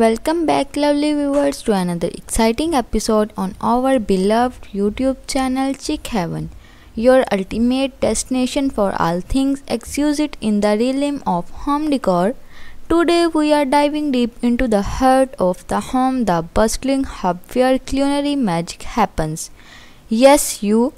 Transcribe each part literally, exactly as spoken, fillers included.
Welcome back, lovely viewers, to another exciting episode on our beloved YouTube channel Chic Haven, your ultimate destination for all things exquisite in the realm of home decor. Today we are diving deep into the heart of the home, the bustling hub where culinary magic happens. Yes, you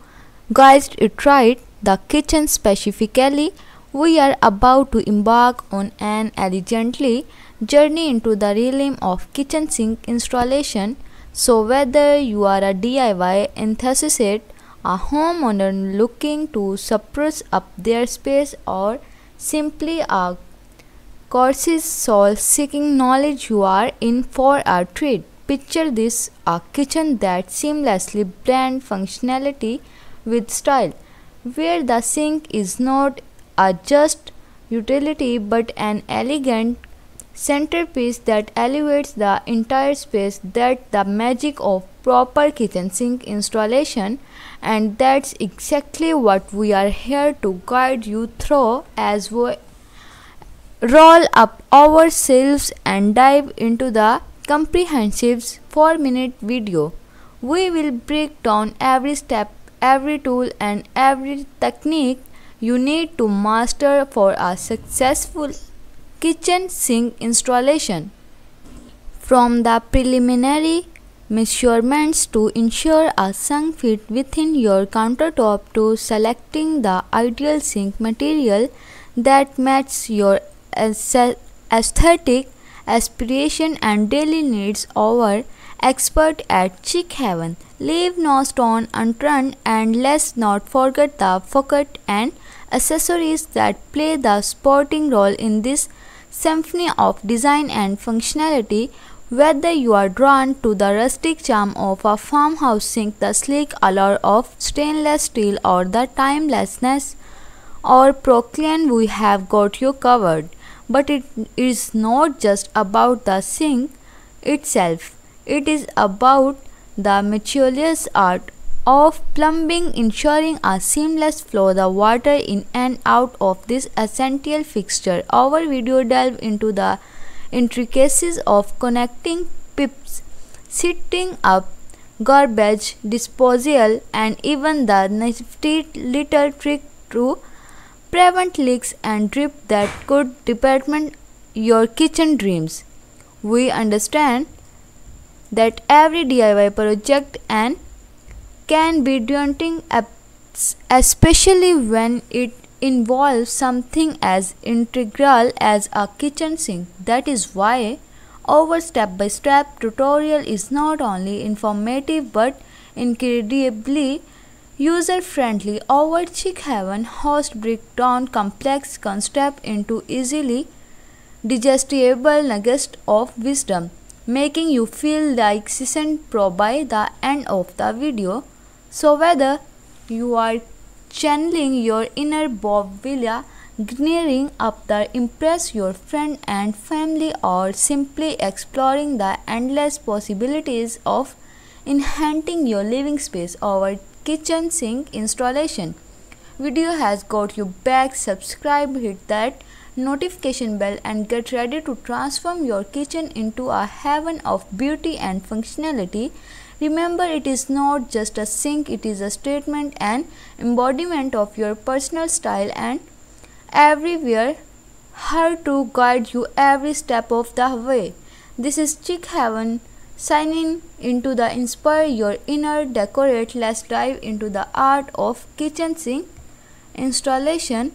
guys it right, the kitchen specifically. We are about to embark on an elegantly journey into the realm of kitchen sink installation. So whether you are a D I Y enthusiast, a homeowner looking to spruce up their space, or simply a cautious soul seeking knowledge, you are in for a treat. Picture this: a kitchen that seamlessly blends functionality with style, where the sink is not a just utility but an elegant centerpiece that elevates the entire space. That's the magic of proper kitchen sink installation, and that's exactly what we are here to guide you through as we roll up our sleeves and dive into the comprehensive four minute video. We will break down every step, every tool, and every technique you need to master for a successful kitchen sink installation. From the preliminary measurements to ensure a sink fits within your countertop, to selecting the ideal sink material that matches your aesthetic aspiration and daily needs, our expert at Chic Haven leave no stone unturned. And let's not forget the faucet and accessories that play the sporting role in this symphony of design and functionality. Whether you are drawn to the rustic charm of a farmhouse sink, the sleek allure of stainless steel, or the timelessness or procline, we have got you covered. But it is not just about the sink itself. It is about the meticulous art of plumbing, ensuring a seamless flow the water in and out of this essential fixture. Our video delve into the intricacies of connecting pipes, setting up garbage disposal, and even the nifty little trick to prevent leaks and drip that could department your kitchen dreams. We understand that every D I Y project and can be daunting, especially when it involves something as integral as a kitchen sink. That is why our step-by-step tutorial is not only informative but incredibly user-friendly. Our Chic Haven host breaks down complex concepts into easily digestible nuggets of wisdom, making you feel like seasoned pro by the end of the video. So whether you are channeling your inner Bob Villa, gearing up to impress your friend and family, or simply exploring the endless possibilities of enhancing your living space, our kitchen sink installation video has got you back. Subscribe, hit that notification bell, and get ready to transform your kitchen into a haven of beauty and functionality. Remember, it is not just a sink, it is a statement and embodiment of your personal style, and everywhere here to guide you every step of the way. This is Chic Haven signing into the inspire your inner decorate. Let's dive into the art of kitchen sink installation.